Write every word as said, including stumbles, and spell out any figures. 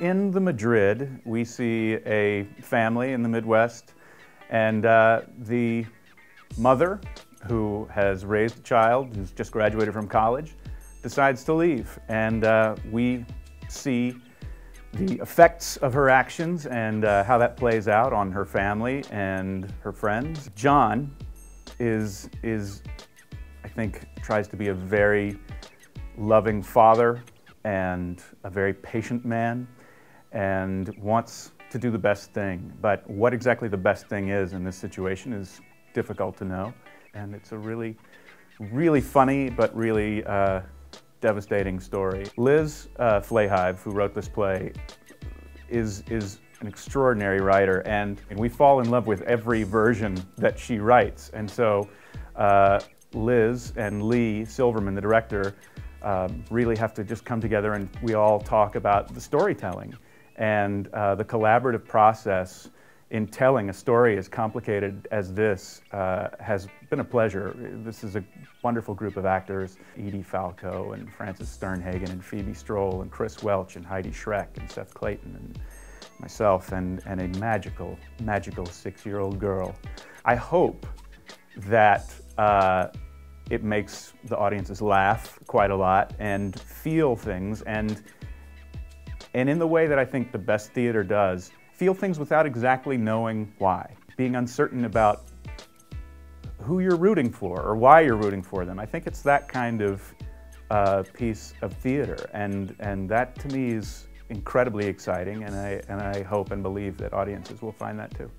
In The Madrid, we see a family in the Midwest, and uh, the mother, who has raised a child, who's just graduated from college, decides to leave. And uh, we see the effects of her actions and uh, how that plays out on her family and her friends. John is, is, I think, tries to be a very loving father and a very patient man and wants to do the best thing. But what exactly the best thing is in this situation is difficult to know. And it's a really, really funny, but really uh, devastating story. Liz uh, Flahive, who wrote this play, is, is an extraordinary writer, and, and we fall in love with every version that she writes. And so uh, Liz and Lee Silverman, the director, um, really have to just come together, and we all talk about the storytelling. And uh, the collaborative process in telling a story as complicated as this uh, has been a pleasure. This is a wonderful group of actors, Edie Falco and Frances Sternhagen and Phoebe Stroll and Chris Welch and Heidi Schreck and Seth Clayton and myself and, and a magical, magical six-year-old girl. I hope that uh, it makes the audiences laugh quite a lot and feel things, and, and in the way that I think the best theater does, feel things without exactly knowing why, being uncertain about who you're rooting for or why you're rooting for them. I think it's that kind of uh, piece of theater, and, and that to me is incredibly exciting, and I, and I hope and believe that audiences will find that too.